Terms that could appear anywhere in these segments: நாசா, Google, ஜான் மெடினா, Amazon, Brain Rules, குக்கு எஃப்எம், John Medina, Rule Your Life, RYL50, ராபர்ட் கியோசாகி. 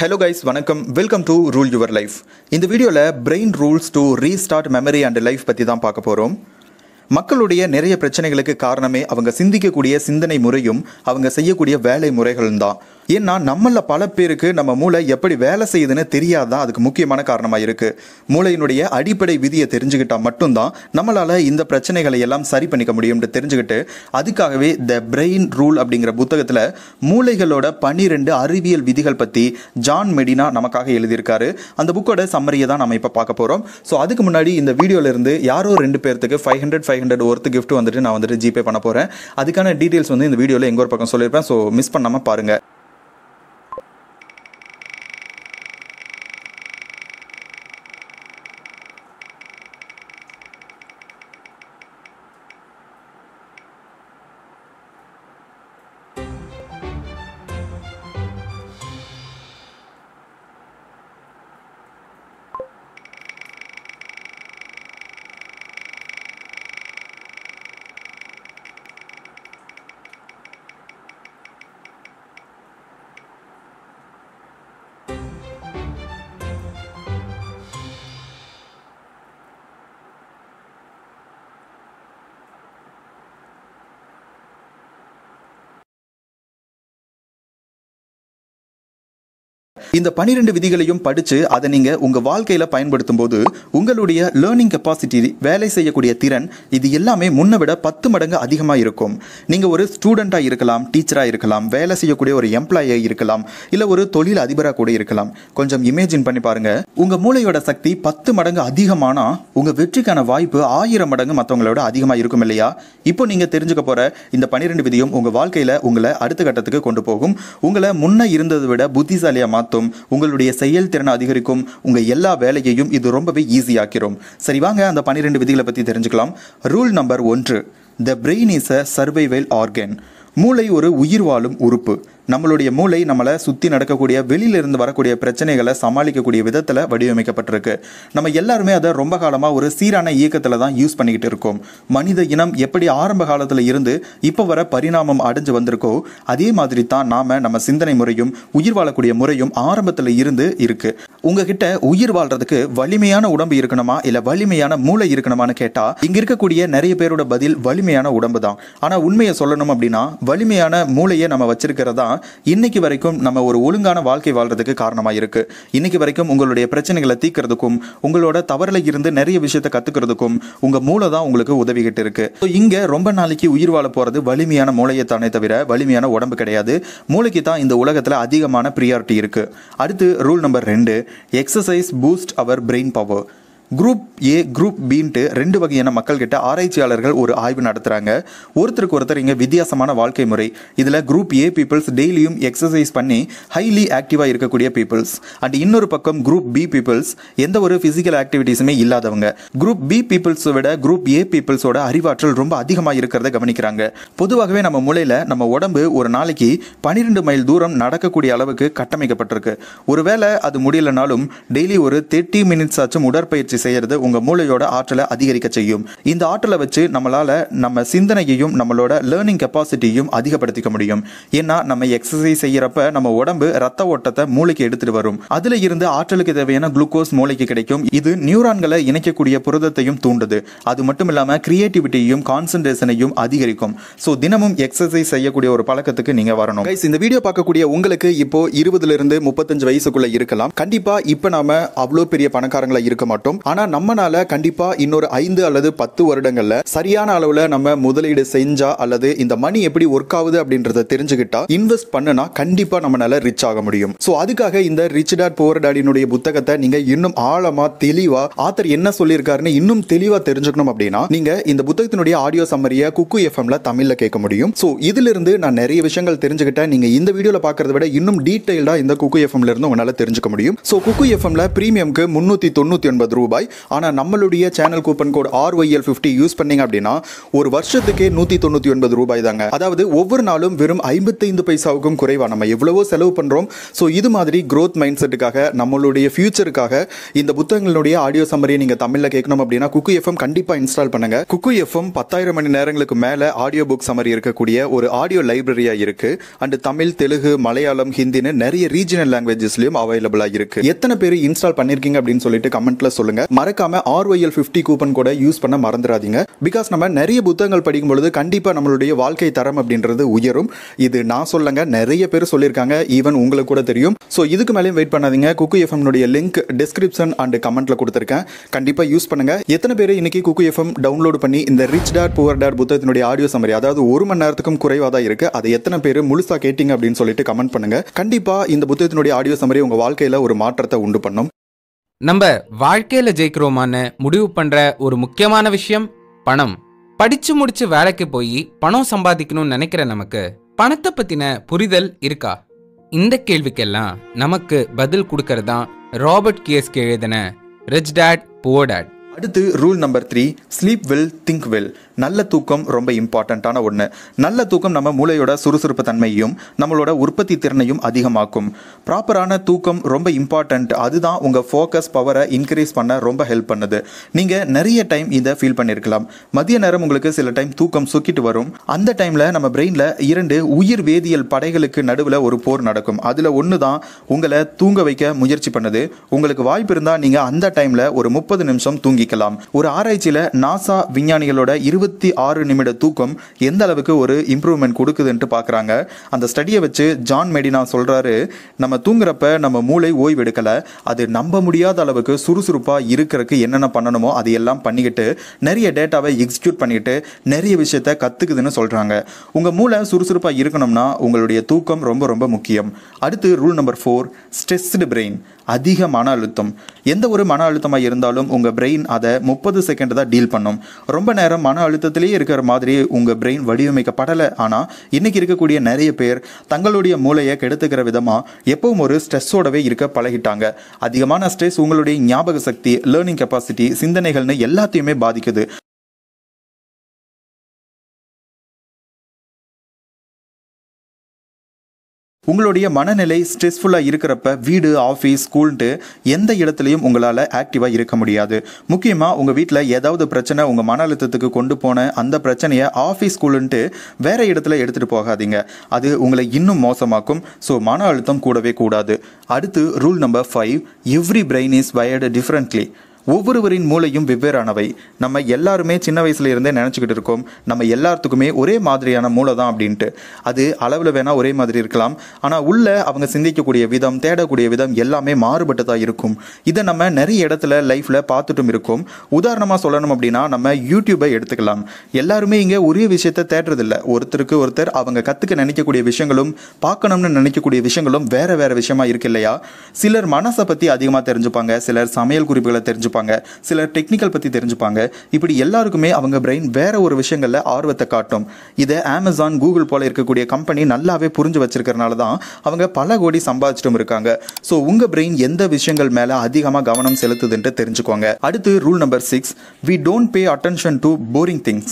Hello guys, welcome to Rule Your Life. இந்த வீடியோல Brain Rules to Restart Memory and Life பத்தி தான் பார்க்க போறோம். மக்களுடைய நிறைய பிரச்சனைகளுக்கு காரணமே அவங்க சிந்திக்கக்கூடிய சிந்தனை முறையும் அவங்க செய்யக்கூடிய வேலை முறைகளும் தான். ஏன்னா நம்மள பல பேருக்கு நம்ம மூளை எப்படி வேலை செய்யுதுன்னு தெரியாதான் அதுக்கு முக்கியமான காரணமா இருக்கு. மூளையினுடைய அடிப்படை விதியை தெரிஞ்சுக்கிட்டா மட்டும்தான் நம்மளால இந்த பிரச்சனைகளை எல்லாம் சரி பண்ணிக்க முடியும்னு தெரிஞ்சுக்கிட்டு அதுக்காகவே The Brain Rule அப்படிங்கிற புத்தகத்துல மூளைகளோட 12 அறிவியல் விதிகள் பத்தி ஜான் மெடினா நமக்காக எழுதியிருக்காரு. அந்த புக்கோட சம்மரியை தான் நாம இப்ப பார்க்க போறோம். சோ அதுக்கு முன்னாடி இந்த வீடியோல இருந்து யாரோ 2 பேருக்கு 500 worth gift வந்துட்டு நான் வந்துட்டு ஜிபே பண்ண போறேன். அதுக்கான டீடைல்ஸ் வந்து இந்த வீடியோல எங்க ஒரு பக்கம் சொல்லிருப்பேன். சோ மிஸ் பண்ணாம பாருங்க. இந்த 12 விதிகளையும் படிச்சு அதை நீங்க உங்க வாழ்க்கையில பயன்படுத்தும்போது உங்களுடைய லேர்னிங் கெப்பாசிட்டி வேலை செய்யக்கூடிய திறன் இது எல்லாமே முன்ன விட 10 மடங்கு அதிகமா இருக்கும். நீங்க ஒரு ஸ்டூடெண்டா இருக்கலாம், டீச்சரா இருக்கலாம், வேலை செய்யக்கூடிய ஒரு எம்ப்ளாயா இருக்கலாம், இல்ல ஒரு தொழில் அதிபரா கூட இருக்கலாம். கொஞ்சம் இமேஜின் பண்ணி பாருங்க. உங்க மூளையோட சக்தி 10 மடங்கு அதிகமானா உங்க வெற்றிக்கான வாய்ப்பு 1000 மடங்கு மற்றவங்களோட அதிகமா இருக்கும் இல்லையா? இப்போ நீங்க தெரிஞ்சுக்க போற இந்த 12 விதியும் உங்க வாழ்க்கையில உங்களை அடுத்த கட்டத்துக்கு கொண்டு போகும். உங்களை முன்ன இருந்ததை விட புத்திசாலியா மாத்தும். உங்களுடைய செயல் திறனை அதிகரிக்கும். உங்க எல்லா வேலையையும் இது ரொம்பவே ஈஸியாக்கிறோம். சரி வாங்க அந்த 12 விதிகளை பத்தி தெரிஞ்சுக்கலாம். Rule number 1. The brain is a survival organ. மூளை ஒரு உயிர் வாழும் உறுப்பு. நம்மளுடைய மூளை நம்மளை சுற்றி நடக்கக்கூடிய வெளியிலிருந்து வரக்கூடிய பிரச்சனைகளை சமாளிக்கக்கூடிய விதத்தில் வடிவமைக்கப்பட்டிருக்கு. நம்ம எல்லாருமே அதை ரொம்ப காலமாக ஒரு சீரான இயக்கத்தில் தான் யூஸ் பண்ணிக்கிட்டு இருக்கோம். மனித இனம் எப்படி ஆரம்ப காலத்தில் இருந்து இப்போ வர பரிணாமம் அடைஞ்சு வந்திருக்கோ அதே மாதிரி தான் நாம் நம்ம சிந்தனை முறையும் உயிர் வாழக்கூடிய முறையும் ஆரம்பத்தில் இருந்து இருக்குது. உங்ககிட்ட உயிர் வாழ்கிறதுக்கு வலிமையான உடம்பு இருக்கணுமா இல்லை வலிமையான மூளை இருக்கணுமான்னு கேட்டால் இங்கே இருக்கக்கூடிய நிறைய பேரோட பதில் வலிமையான உடம்பு தான். ஆனால் உண்மையை சொல்லணும் அப்படின்னா வலிமையான மூளையை நம்ம வச்சிருக்கிறதா இன்னைக்கு வரைக்கும் நம்ம ஒரு ஒழுங்கான வாழ்க்கை வாழ்றதுக்கு காரணமாக இருக்கு. இன்னைக்கு வரைக்கும் உங்களுடைய பிரச்சனைகளை தீக்கிறதுக்கும் உங்களோட தவறில் இருந்து நிறைய விஷயத்தை கத்துக்கிறதுக்கும் உங்க மூளை தான் உங்களுக்கு உதவிக்கிட்டு இருக்கு. இங்க ரொம்ப நாளைக்கு உயிர் வாழ போறது வலிமையான மூளையை தானே தவிர வலிமையான உடம்பு கிடையாது. மூளைக்கு தான் இந்த உலகத்துல அதிகமான ப்ரியாரிட்டி இருக்கு. அடுத்து rule number 2. Exercise boost our brain power. Group A group பின்ட்டு 2 வகையான மக்கள்கிட்ட ஆராய்ச்சியாளர்கள் ஒரு ஆய்வு நடத்துகிறாங்க. ஒருத்தருக்கு ஒருத்தர் இங்கே வித்தியாசமான வாழ்க்கை முறை. இதில் குரூப் ஏ பீப்புள்ஸ் டெய்லியும் எக்ஸசைஸ் பண்ணி ஹைலி ஆக்டிவாக இருக்கக்கூடிய பீப்புள்ஸ் அண்ட் இன்னொரு பக்கம் குரூப் பி பீப்புள்ஸ் எந்த ஒரு ஃபிசிக்கல் ஆக்டிவிட்டீஸுமே இல்லாதவங்க. குரூப் பி பீப்புள்ஸை விட குரூப் ஏ பீப்புள்ஸோட அறிவாற்றல் ரொம்ப அதிகமாக இருக்கிறத கவனிக்கிறாங்க. பொதுவாகவே நம்ம மூளையில் நம்ம உடம்பு ஒரு நாளைக்கு 12 மைல் தூரம் நடக்கக்கூடிய அளவுக்கு கட்டமைக்கப்பட்டிருக்கு. ஒருவேளை அது முடியலனாலும் டெய்லி ஒரு 30 மினிட்ஸ் ஆச்சும் உடற்பயிற்சி செய்யறது உங்க மூளையோட ஆற்றலை அதிகரிக்க செய்யும். இந்த ஆற்றலை வச்சு நம்மளால நம்ம சிந்தனையையும் நம்மளோட லேர்னிங் கெப்பாசிட்டியும் அதிகப்படுத்திக்க முடியும். ஏன்னா நம்ம எக்ஸசைஸ் செய்யறப்ப நம்ம உடம்பு ரத்த ஓட்டத்தை மூளைக்கு எடுத்துட்டு வரும். அதுல இருந்து ஆற்றலுக்கு தேவையான குளுக்கோஸ் மூளைக்கு கிடைக்கும். இது நியூரான்களை இணைக்கக்கூடிய புரதத்தையும் தூண்டுது. அது மட்டும் இல்லாம கிரியேட்டிவிட்டியையும் கான்சென்ட்ரேஷனையும் அதிகரிக்கும். சோ தினமும் எக்ஸசைஸ் செய்யக்கூடிய ஒரு பழக்கத்துக்கு நீங்க வரணும். இந்த வீடியோ பார்க்கக்கூடிய உங்களுக்கு இப்போ 20 to 35 வயசுக்குள்ள இருக்கலாம். கண்டிப்பா இப்ப நாம அவ்வளோ பெரிய பணக்காரங்களா இருக்க மாட்டோம். ஆனா நம்மனால கண்டிப்பா இன்னொரு 5 அல்லது 10 வருடங்கள்ல சரியான அளவுல நம்ம முதலீடு செஞ்சா அல்லது இந்த மணி எப்படி ஒர்க் ஆகுது அப்படின்றத தெரிஞ்சுக்கிட்டா இன்வெஸ்ட் பண்ணனா கண்டிப்பா நம்மளால ரிச் ஆக முடியும். சோ அதுக்காக இந்த ரிச் டாட் புவர் டாடினுடைய புத்தகத்தை நீங்க இன்னும் ஆழமா தெளிவா ஆத்தர் என்ன சொல்லியிருக்காருன்னு இன்னும் தெளிவா தெரிஞ்சுக்கணும் அப்படின்னா நீங்க இந்த புத்தகத்தினுடைய ஆடியோ சம்மரியை குக்கு எஃப்எம்ல தமிழ்ல கேட்க முடியும். சோ இதுல இருந்து நான் நிறைய விஷயங்கள் தெரிஞ்சுக்கிட்டேன். நீங்க இந்த வீடியோல பாக்குறத விட இன்னும் டீடைல்டா இந்த குக்கு எஃப்எம்ல இருந்து உங்களால தெரிஞ்சுக்க முடியும். சோ குக்கு எஃப்எம்ல பிரீமியம்க்கு 399 ரூபாய். ரூபாய். ஆனால் நம்மளுடைய channel coupon code RYL50 use பண்ணீங்க அப்படின்னா ஒரு வருஷத்துக்கே 199 ரூபாய் தாங்க. அதாவது ஒவ்வொரு நாளும் வெறும் 55 பைசாவுக்கும் குறைவா நம்ம எவ்வளவோ செலவு பண்றோம். ஸோ இது மாதிரி க்ரோத் மைண்ட் செட்டுக்காக நம்மளுடைய ஃபியூச்சருக்காக இந்த புத்தகங்களுடைய ஆடியோ சம்மரியை நீங்க தமிழ்ல கேட்கணும் அப்படின்னா குக்கு எஃப்எம் கண்டிப்பா இன்ஸ்டால் பண்ணுங்க. குக்கு எஃப்எம் 10,000 மணி நேரங்களுக்கு மேல ஆடியோ புக் சம்மரி இருக்கக்கூடிய ஒரு ஆடியோ லைப்ரரியா இருக்கு. அண்ட் தமிழ், தெலுங்கு, மலையாளம், ஹிந்தின்னு நிறைய ரீஜனல் லாங்குவேஜஸ்லயும் அவைலபிளா இருக்கு. எத்தனை பேர் இன்ஸ்டால் பண்ணிருக்கீங்க அப்படின்னு சொல்லிட்டு கமெண்ட்ல சொல்லுங்க. மறக்காம RYL50 கூப்பன் கோட யூஸ் பண்ண மறந்துடாதீங்க. பிகாஸ் நம்ம நிறைய புத்தகங்கள் படிக்கும் பொழுது கண்டிப்பா நம்மளுடைய வாழ்க்கை தரம் அப்படின்றது உயரும். இது நான் சொல்லுங்க, நிறைய பேர் சொல்லியிருக்காங்க, ஈவன் உங்களுக்கு கூட தெரியும். ஸோ இதுக்கு மேலேயும் வெயிட் பண்ணாதீங்க. குக்கு எஃப்எம் உடைய லிங்க் டிஸ்கிரிப்ஷன் அண்ட் கமெண்ட்ல கொடுத்திருக்கேன், கண்டிப்பா யூஸ் பண்ணுங்க. எத்தனை பேர் இன்னைக்கு குக்கு எஃப்எம் டவுன்லோட் பண்ணி இந்த ரிச் டாட் புவர் டாட் புத்தகத்தினுடைய ஆடியோ சம்மரி, அதாவது 1 மணி நேரத்துக்கும் குறைவாக தான் இருக்கு, அதை எத்தனை பேர் முழுசா கேட்டிங்க அப்படின்னு சொல்லிட்டு கமெண்ட் பண்ணுங்க. கண்டிப்பா இந்த புத்தகத்தினுடைய ஆடியோ சம்மரி உங்க வாழ்க்கையில ஒரு மாற்றத்தை உண்டு பண்ணும். நம்ம வாழ்க்கையில ஜெயிக்கிறோமான்னு முடிவு பண்ற ஒரு முக்கியமான விஷயம் பணம். படிச்சு முடிச்சு வேலைக்கு போய் பணம் சம்பாதிக்கணும்னு நினைக்கிற நமக்கு பணத்தை பத்தின புரிதல் இருக்கா? இந்த கேள்விக்கெல்லாம் நமக்கு பதில் கொடுக்கறதான் ராபர்ட் கியோசாகி எழுதின ரிச் டாட் புவர் டாட். அடுத்து rule number 3, sleep well think well. நல்ல தூக்கம் ரொம்ப இம்பார்ட்டண்ட்டான ஒன்று. நல்ல தூக்கம் நம்ம மூளையோட சுறுசுறுப்பு தன்மையும் நம்மளோட உற்பத்தி திறனையும் அதிகமாக்கும். ப்ராப்பரான தூக்கம் ரொம்ப இம்பார்ட்டண்ட். அதுதான் உங்கள் ஃபோக்கஸ் பவரை இன்க்ரீஸ் பண்ண ரொம்ப ஹெல்ப் பண்ணுது. நீங்கள் நிறைய டைம் இதை ஃபீல் பண்ணியிருக்கலாம். மதிய நேரம் உங்களுக்கு சில டைம் தூக்கம் சுக்கிட்டு வரும். அந்த டைமில் நம்ம பிரெயினில் 2 உயிர் வேதியியல் படைகளுக்கு நடுவில் ஒரு போர் நடக்கும். அதில் ஒன்று தான் உங்களை தூங்க வைக்க முயற்சி பண்ணுது. உங்களுக்கு வாய்ப்பு இருந்தால் நீங்கள் அந்த டைமில் ஒரு 30 நிமிஷம் தூங்கி. ஒரு ஆராய்ச்சியில நாசா விஞ்ஞானிகளோட 26 நிமிட தூக்கம் எந்த அளவுக்கு ஒரு இம்ப்ரூவ்மெண்ட் கொடுக்குதுன்னு பார்க்குறாங்க. அந்த ஸ்டடியை வச்சு ஜான் மெடினா சொல்றாரு, நம்ம தூங்குறப்ப நம்ம மூளை ஓய்வு எடுக்கல, அது நம்ப முடியாத அளவுக்கு சுறுசுறுப்பா இருக்கிறதுக்கு என்னென்ன பண்ணணுமோ அதையெல்லாம் பண்ணிக்கிட்டு நிறைய டேட்டாவை எக்ஸிக்யூட் பண்ணிக்கிட்டு நிறைய விஷயத்த கத்துக்குதுன்னு சொல்றாங்க. உங்க மூளை சுறுசுறுப்பா இருக்கணும்னா உங்களுடைய தூக்கம் ரொம்ப ரொம்ப முக்கியம். அடுத்து ரூல் நம்பர் 4, ஸ்ட்ரெஸ்டு பிரெயின். அதிக மன அழுத்தம், எந்த ஒரு மன அழுத்தமாக இருந்தாலும் உங்கள் பிரெயின் அதை 30 செகண்ட் தான் டீல் பண்ணும். ரொம்ப நேரம் மன அழுத்தத்திலேயே இருக்கிற மாதிரி உங்கள் பிரெயின் வடிவமைக்கப்படலை. ஆனால் இன்றைக்கி இருக்கக்கூடிய நிறைய பேர் தங்களுடைய மூளையை கெடுத்துக்கிற விதமாக எப்பவும் ஒரு ஸ்ட்ரெஸ்ஸோடவே இருக்க பழகிட்டாங்க. அதிகமான ஸ்ட்ரெஸ் உங்களுடைய ஞாபக சக்தி, லேர்னிங் கெப்பாசிட்டி, சிந்தனைகள்னு எல்லாத்தையுமே பாதிக்குது. உங்களுடைய மனநிலை ஸ்ட்ரெஸ்ஃபுல்லாக இருக்கிறப்ப வீடு, ஆஃபீஸ், ஸ்கூல்ன்ட்டு எந்த இடத்துலையும் உங்களால் ஆக்டிவாக இருக்க முடியாது. முக்கியமாக உங்கள் வீட்டில் ஏதாவது பிரச்சனை உங்கள் மன அழுத்தத்துக்கு கொண்டு போன அந்த பிரச்சனையை ஆஃபீஸ், ஸ்கூலுன்ட்டு வேறு இடத்துல எடுத்துகிட்டு போகாதீங்க. அது உங்களை இன்னும் மோசமாக்கும். ஸோ மன அழுத்தம் கூடவே கூடாது. அடுத்து rule number 5, every brain is wired differently. ஒவ்வொருவரின் மூளையும் வெவ்வேறானவை. நம்ம எல்லாருமே சின்ன வயசுல இருந்தே நினச்சிக்கிட்டு இருக்கோம் நம்ம எல்லாத்துக்குமே ஒரே மாதிரியான மூளை தான் அப்படின்ட்டு. அது அளவில் வேணால் ஒரே மாதிரி இருக்கலாம், ஆனால் உள்ள அவங்க சிந்திக்கக்கூடிய விதம், தேடக்கூடிய விதம் எல்லாமே மாறுபட்டதாக இருக்கும். இதை நம்ம நிறைய இடத்துல லைஃப்பில் பார்த்துட்டும் இருக்கோம். உதாரணமாக சொல்லணும் அப்படின்னா நம்ம யூடியூப்பை எடுத்துக்கலாம். எல்லாருமே இங்கே ஒரே விஷயத்தை தேடுறதில்லை. ஒருத்தருக்கு ஒருத்தர் அவங்க கற்றுக்க நினைக்கக்கூடிய விஷயங்களும் பார்க்கணும்னு நினைக்கக்கூடிய விஷயங்களும் வேறு வேறு விஷயமா இருக்கு இல்லையா? சிலர் மனசை பற்றி அதிகமாக தெரிஞ்சுப்பாங்க, சிலர் சமையல் குறிப்புகளை தெரிஞ்சுப்பாங்க, சில டெக்னிக்கல் பத்தி தெரிஞ்சுப்பாங்க. இப்படி எல்லாருக்குமே அவங்க பிரெயின் வேற ஒரு விஷயங்கள்ல ஆர்வத்தை காட்டும். இதை Amazon, Google போல இருக்கக்கூடிய கம்பெனி நல்லாவே புரிஞ்சு வச்சிருக்கிறனால தான் அவங்க பல கோடி சம்பாதிச்சிட்டும் இருக்காங்க. ஸோ உங்க பிரெயின் எந்த விஷயங்கள் மேல அதிகமாக கவனம் செலுத்துதுன்னு தெரிஞ்சுக்கோங்க. அடுத்து rule number 6, we don't pay attention to boring things.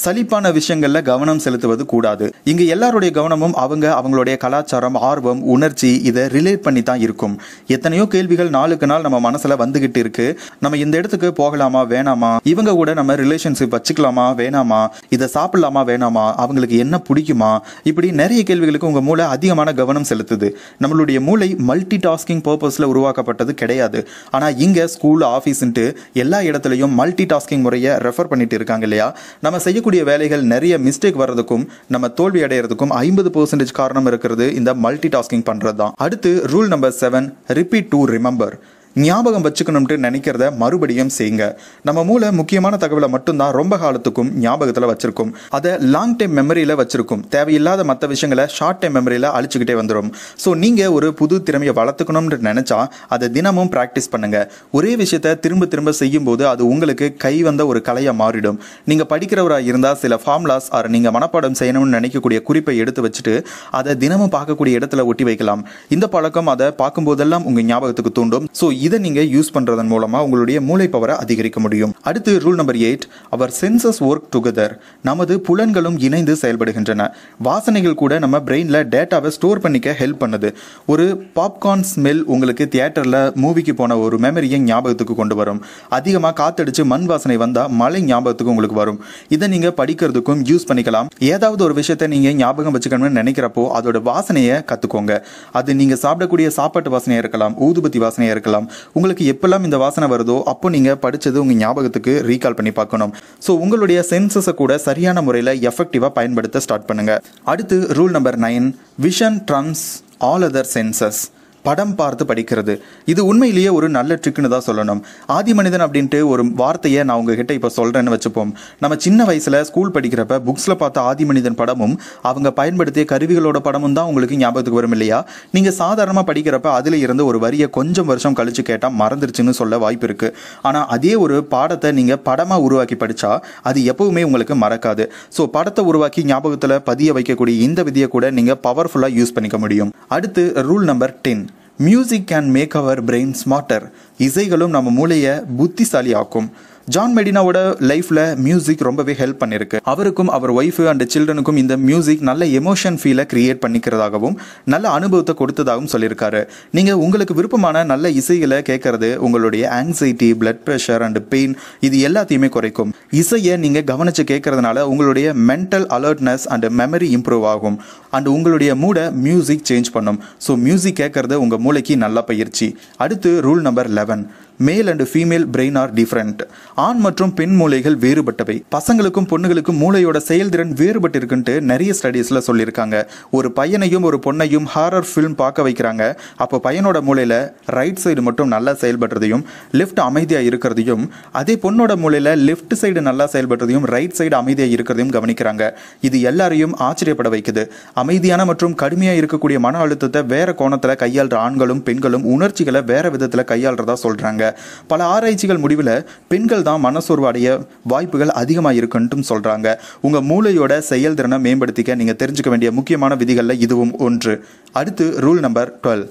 சலிப்பான விஷயங்களில் கவனம் செலுத்துவது கூடாது. இங்கே எல்லாருடைய கவனமும் அவங்களுடைய கலாச்சாரம், ஆர்வம், உணர்ச்சி இதை ரிலேட் பண்ணி தான் இருக்கும். எத்தனையோ கேள்விகள் நாளுக்கு நாள் நம்ம மனசில் வந்துகிட்டு இருக்கு. நம்ம இந்த இடத்துக்கு போகலாமா வேணாமா, இவங்க கூட நம்ம ரிலேஷன்ஷிப் வச்சுக்கலாமா வேணாமா, இதை சாப்பிடலாமா வேணாமா, அவங்களுக்கு என்ன பிடிக்குமா, இப்படி நிறைய கேள்விகளுக்கு உங்கள் மூளை அதிகமான கவனம் செலுத்துது. நம்மளுடைய மூளை மல்டி டாஸ்கிங் பர்பஸில் உருவாக்கப்பட்டது கிடையாது. ஆனால் இங்கே ஸ்கூல், ஆஃபீஸ்ன்ட்டு எல்லா இடத்துலையும் மல்டி டாஸ்கிங் முறையை ரெஃபர் பண்ணிட்டு இருக்காங்க இல்லையா? நம்ம செய்ய வேலைகள் நிறைய மிஸ்டேக் வர்றதுக்கும் நம்ம தோல்வி அடைகிறதுக்கும் 50% காரணம் இருக்கிறது இந்த மல்டி டாஸ்கிங் பண்றது தான். அடுத்து rule number 7, repeat to remember. ஞாபகம் வச்சுக்கணும்ட்டு நினைக்கிறத மறுபடியும் செய்யுங்க. நம்ம மூளை முக்கியமான தகவலை மட்டும்தான் ரொம்ப காலத்துக்கும் ஞாபகத்தில் வச்சுருக்கும். அதை லாங் டைம் மெமரியில் வச்சுருக்கும். தேவையில்லாத மற்ற விஷயங்களை ஷார்ட் டைம் மெமரியில் அழிச்சிக்கிட்டே வந்துடும். ஸோ நீங்கள் ஒரு புது திறமையை வளர்த்துக்கணும்னு நினச்சா அதை தினமும் ப்ராக்டிஸ் பண்ணுங்கள். ஒரே விஷயத்தை திரும்ப திரும்ப செய்யும்போது அது உங்களுக்கு கை வந்த ஒரு கலையாக மாறிடும். நீங்கள் படிக்கிறவராக இருந்தால் சில ஃபார்முலாஸ் ஆர் நீங்கள் மனப்பாடம் செய்யணும்னு நினைக்கக்கூடிய குறிப்பை எடுத்து வச்சுட்டு அதை தினமும் பார்க்கக்கூடிய இடத்துல ஒட்டி வைக்கலாம். இந்த பழக்கம் அதை பார்க்கும்போதெல்லாம் உங்கள் ஞாபகத்துக்கு தூண்டும். ஸோ இதை நீங்க யூஸ் பண்றதன் மூலமா உங்களுடைய மூளை பவரை அதிகரிக்க முடியும். அடுத்து rule number 8, our senses work together. நமது புலன்களும் இணைந்து செயல்படுகின்றன. வாசனைகள் கூட நம்ம பிரெயின்ல டேட்டாவை ஸ்டோர் பண்ணிக்க ஹெல்ப் பண்ணுது. ஒரு பாப்கார்ன் ஸ்மெல் உங்களுக்கு தியேட்டர்ல மூவிக்கு போன ஒரு மெமரியை ஞாபகத்துக்கு கொண்டு வரும். அதிகமா காத்தடிச்சு மண் வாசனை வந்தா மழை ஞாபகத்துக்கு உங்களுக்கு வரும். இதை நீங்க படிக்கிறதுக்கும் யூஸ் பண்ணிக்கலாம். ஏதாவது ஒரு விஷயத்தை நீங்க ஞாபகம் வச்சுக்கணும்னு நினைக்கிறப்போ அதோட வாசனையை கத்துக்கோங்க. அது நீங்க சாப்பிடக்கூடிய சாப்பாட்டு வாசனையா இருக்கலாம், ஊதுபத்தி வாசனையா இருக்கலாம். உங்களுக்கு எப்பெல்லாம் இந்த வாசனை வருதோ அப்போ நீங்க படிச்சது உங்க ஞாபகத்துக்கு ரீகால் பண்ணி பார்க்கணும். ஸோ உங்களுடைய சென்சஸை கூட சரியான முறையில் எஃபெக்டிவா பயன்படுத்த ஸ்டார்ட் பண்ணுங்க. அடுத்து rule number 9, vision trumps all other senses. படம் பார்த்து படிக்கிறது இது உண்மையிலேயே ஒரு நல்ல ட்ரிக்னு தான் சொல்லணும். ஆதி மனிதன் அப்படின்ட்டு ஒரு வார்த்தையை நான் உங்ககிட்ட இப்போ சொல்கிறேன்னு வச்சுப்போம். நம்ம சின்ன வயசில் ஸ்கூல் படிக்கிறப்ப புக்ஸில் பார்த்த ஆதி மனிதன் படமும் அவங்க பயன்படுத்திய கருவிகளோட படமும் தான் உங்களுக்கு ஞாபகத்துக்கு வரும் இல்லையா? நீங்கள் சாதாரணமாக படிக்கிறப்ப அதில் இருந்து ஒரு வரியை கொஞ்சம் வருஷம் கழித்து கேட்டால் மறந்துருச்சுன்னு சொல்ல வாய்ப்பு இருக்குது. ஆனால் அதே ஒரு பாடத்தை நீங்கள் படமாக உருவாக்கி படித்தா அது எப்பவுமே உங்களுக்கு மறக்காது. ஸோ படத்தை உருவாக்கி ஞாபகத்தில் பதிய வைக்கக்கூடிய இந்த விதியை கூட நீங்கள் பவர்ஃபுல்லாக யூஸ் பண்ணிக்க முடியும். அடுத்து rule number 10, music can make our brain smarter. இசைகளும் நம்ம மூளையை புத்திசாலி ஆக்கும். ஜான் மெடினாவோட லைஃப்பில் மியூசிக் ரொம்பவே ஹெல்ப் பண்ணியிருக்கு. அவருக்கும் அவர் ஒய்ஃபு அண்ட் சில்ட்ரனுக்கும் இந்த மியூசிக் நல்ல எமோஷன் ஃபீலை க்ரியேட் பண்ணிக்கிறதாகவும் நல்ல அனுபவத்தை கொடுத்ததாகவும் சொல்லியிருக்காரு. நீங்கள் உங்களுக்கு விருப்பமான நல்ல இசைகளை கேட்கறது உங்களுடைய anxiety, blood pressure and pain இது எல்லாத்தையுமே குறைக்கும். இசையை நீங்கள் கவனித்து கேட்கறதுனால உங்களுடைய mental alertness and memory improve ஆகும் அண்ட் உங்களுடைய மூடை மியூசிக் சேஞ்ச் பண்ணும். ஸோ மியூசிக் கேட்கறது உங்கள் மூளைக்கு நல்ல பயிற்சி. அடுத்து rule number 11, male and female brain are different. ஆண் மற்றும் பெண் மூளைகள் வேறுபட்டவை. பசங்களுக்கும் பொண்ணுகளுக்கும் மூளையோட செயல்திறன் வேறுபட்டு இருக்குன்ட்டு நிறைய ஸ்டடீஸில் சொல்லியிருக்காங்க. ஒரு பையனையும் ஒரு பொண்ணையும் ஹாரர் ஃபிலிம் பார்க்க வைக்கிறாங்க. அப்போ பையனோட மூளையில் ரைட் சைடு மட்டும் நல்லா செயல்படுறதையும் லெஃப்ட் அமைதியாக இருக்கிறதையும், அதே பொண்ணோட மூளையில் லெஃப்ட் சைடு நல்லா செயல்படுறதையும் ரைட் சைடு அமைதியாக இருக்கிறதையும் கவனிக்கிறாங்க. இது எல்லாரையும் ஆச்சரியப்பட வைக்குது. அமைதியான மற்றும் கடுமையாக இருக்கக்கூடிய மன அழுத்தத்தை வேறு கோணத்தில் கையாளுற ஆண்களும் பெண்களும் உணர்ச்சிகளை வேறு விதத்தில் கையாளுறதா சொல்கிறாங்க. பல ஆராய்ச்சிகள் முடிவில் பெண்கள் தான் மனசோர்வடைய வாய்ப்புகள் அதிகமாக இருக்குன்னு சொல்கிறாங்க. உங்கள் மூளையோட செயல்திறனை மேம்படுத்திக்க நீங்கள் தெரிஞ்சுக்க வேண்டிய முக்கியமான விதிகளில் இதுவும் ஒன்று. அடுத்து rule number 12,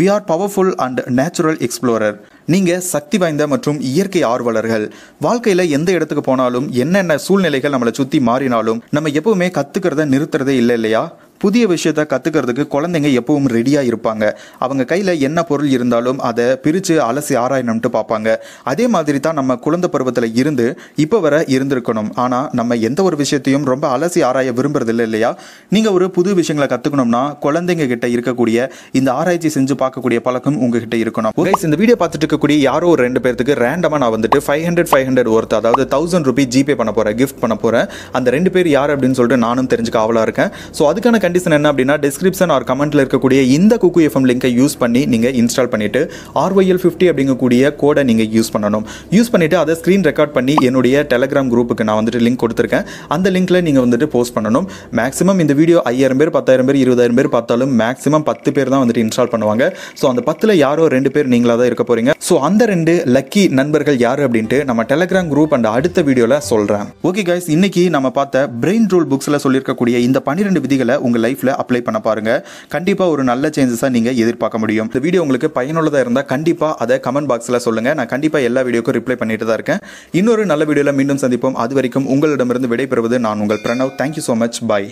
we are powerful and natural explorer. நீங்கள் சக்தி வாய்ந்த மற்றும் இயற்கை ஆர்வலர்கள். வாழ்க்கையில் எந்த இடத்துக்கு போனாலும் என்னென்ன சூழ்நிலைகள் நம்மளை சுற்றி மாறினாலும் நம்ம எப்பவுமே கற்றுக்கிறத நிறுத்துறதே இல்லை இல்லையா? புதிய விஷயத்தை கற்றுக்கிறதுக்கு குழந்தைங்க எப்பவும் ரெடியாக இருப்பாங்க. அவங்க கையில் என்ன பொருள் இருந்தாலும் அதை பிரித்து அலசி ஆராயணும்ட்டு பார்ப்பாங்க. அதே மாதிரி தான் நம்ம குழந்தை பருவத்தில் இருந்து இப்போ வர இருந்திருக்கணும். ஆனால் நம்ம எந்த ஒரு விஷயத்தையும் ரொம்ப அலசி ஆராய விரும்புறதில்லை இல்லையா? நீங்கள் ஒரு புது விஷயங்களை கற்றுக்கணும்னா குழந்தைங்க கிட்ட இருக்கக்கூடிய இந்த ஆராய்ச்சி செஞ்சு பார்க்கக்கூடிய பழக்கம் உங்ககிட்ட இருக்கணும். இந்த வீடியோ பார்த்துட்டு இருக்கக்கூடிய யாரோ ஒரு 2 பேர்த்துக்கு ரேண்டமாக நான் வந்துட்டு 500 ஒர்த், அதாவது 1000 ரூபீ ஜிபே பண்ண போகிறேன், கிஃப்ட் பண்ண போகிறேன். அந்த 2 பேர் யார் அப்படின்னு சொல்லிட்டு நானும் தெரிஞ்சுக்க ஆவலாக இருக்கேன். ஸோ அதுக்கான கண்டிஷன் என்ன அப்படின்னா, டிஸ்கிரிப்ஷன் ஆர் கமெண்ட்ல இருக்கக்கூடிய இந்த குக்கு எஃப்எம் லிங்கை யூஸ் பண்ணி நீங்க இன்ஸ்டால் பண்ணிட்டு RYL50 அப்படிங்கக்கூடிய கோடை நீங்க யூஸ் பண்ணணும். யூஸ் பண்ணிட்டு அதை ஸ்கிரீன் ரெக்கார்ட் பண்ணி என்னுடைய டெலிகிராம் குரூப்புக்கு நான் வந்துட்டு லிங்க் கொடுத்துருக்கேன். அந்த லிங்க்ல நீங்க வந்துட்டு போஸ்ட் பண்ணணும். மேக்ஸிமம் இந்த வீடியோ 5000 பேர், 10000 பேர், 20000 பேர் பார்த்தாலும் மேக்ஸிமம் 10 பேர் தான் வந்துட்டு இன்ஸ்டால் பண்ணுவாங்க. ஸோ அந்த 10ல் யாரோ 2 பேர் நீங்களா தான் இருக்க போறீங்க. ஸோ அந்த 2 லக்கி நண்பர்கள் யாரு அப்படின்ட்டு நம்ம டெலிகிராம் குரூப் அண்ட் அடுத்த வீடியோல சொல்றேன். ஓகே கைஸ், இன்னைக்கு நம்ம பார்த்த பிரெயின் ரூல் புக்ஸ்ல சொல்லியிருக்கக்கூடிய இந்த 12 விதிகளை உங்கள் லைஃப்பில் அப்ளை பண்ண பாருங்கள். கண்டிப்பாக ஒரு நல்ல சேஞ்சஸாக நீங்கள் எதிர்பார்க்க முடியும். இந்த வீடியோ உங்களுக்கு பயனுள்ளதாக இருந்தால் கண்டிப்பாக அதை கமெண்ட் பாக்ஸில் சொல்லுங்கள். நான் கண்டிப்பாக எல்லா வீடியோக்கும் ரிப்ளை பண்ணிட்டு தான் இருக்கேன். இன்னொரு நல்ல வீடியோவில் மீண்டும் சந்திப்போம். அது வரைக்கும் உங்களிடமிருந்து விடைபெறுவது நான் உங்கள் பிரணவ். Thank you so much. பாய்.